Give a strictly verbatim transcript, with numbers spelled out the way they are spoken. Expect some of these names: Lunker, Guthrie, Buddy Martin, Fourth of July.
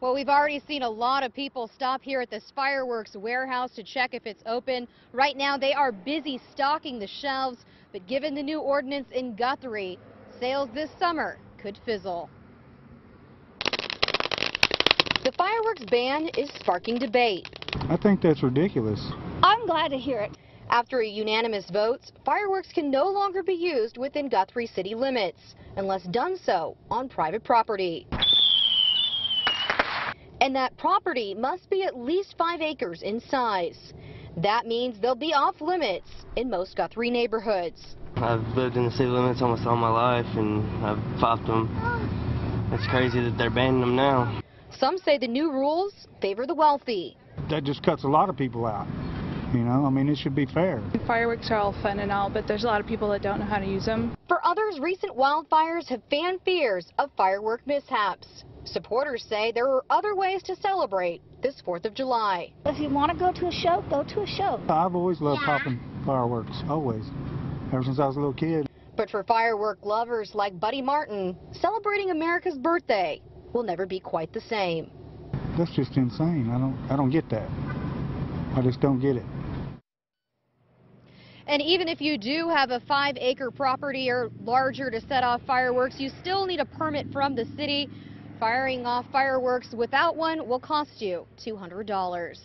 Well, we've already seen a lot of people stop here at this fireworks warehouse to check if it's open. Right now, they are busy stocking the shelves, but given the new ordinance in Guthrie, sales this summer could fizzle. The fireworks ban is sparking debate. I think that's ridiculous. I'm glad to hear it. After unanimous votes, fireworks can no longer be used within Guthrie city limits, unless done so on private property. And that property must be at least five acres in size. That means they'll be off limits in most Guthrie neighborhoods. I've lived in the city limits almost all my life, and I've fought them. It's crazy that they're banning them now. Some say the new rules favor the wealthy. That just cuts a lot of people out. You know, I mean, it should be fair. Fireworks are all fun and all, but there's a lot of people that don't know how to use them. For others, recent wildfires have fanned fears of firework mishaps. Supporters say there are other ways to celebrate this fourth of July. If you want to go to a show, go to a show. I've always loved yeah. popping fireworks, always, ever since I was a little kid. But for firework lovers like Buddy Martin, celebrating America's birthday will never be quite the same. That's just insane. I don't, I don't get that. I just don't get it. And even if you do have a five acre property or larger to set off fireworks, you still need a permit from the city. Firing off fireworks without one will cost you two hundred dollars.